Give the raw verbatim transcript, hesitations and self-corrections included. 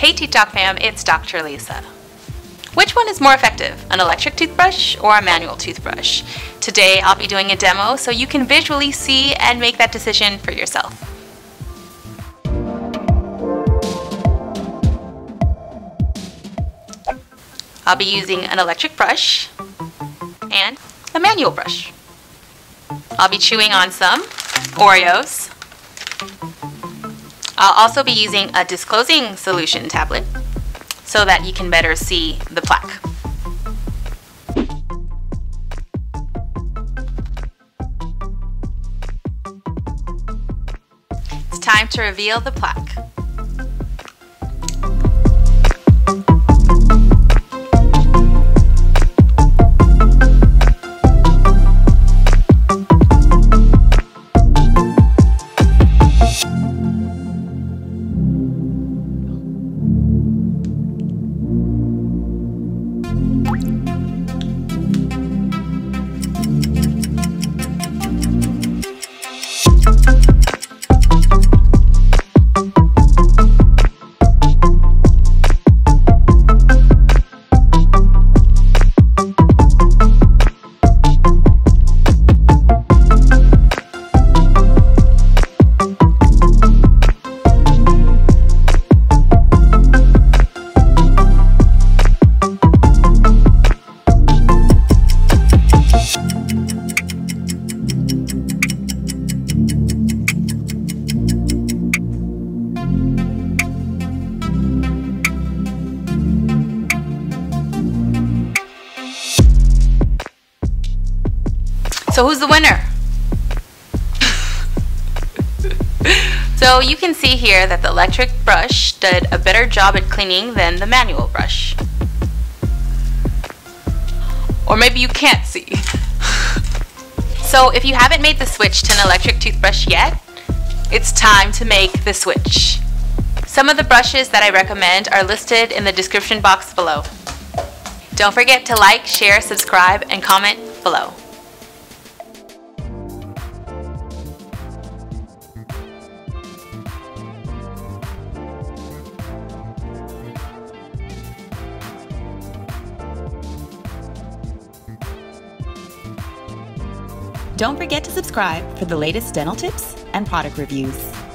Hey TikTok fam, it's Doctor Lisa. Which one is more effective, an electric toothbrush or a manual toothbrush? Today I'll be doing a demo so you can visually see and make that decision for yourself. I'll be using an electric brush and a manual brush. I'll be chewing on some Oreos. I'll also be using a disclosing solution tablet so that you can better see the plaque. It's time to reveal the plaque. So who's the winner? So you can see here that the electric brush did a better job at cleaning than the manual brush. Or maybe you can't see. So if you haven't made the switch to an electric toothbrush yet, it's time to make the switch. Some of the brushes that I recommend are listed in the description box below. Don't forget to like, share, subscribe, and comment below. Don't forget to subscribe for the latest dental tips and product reviews.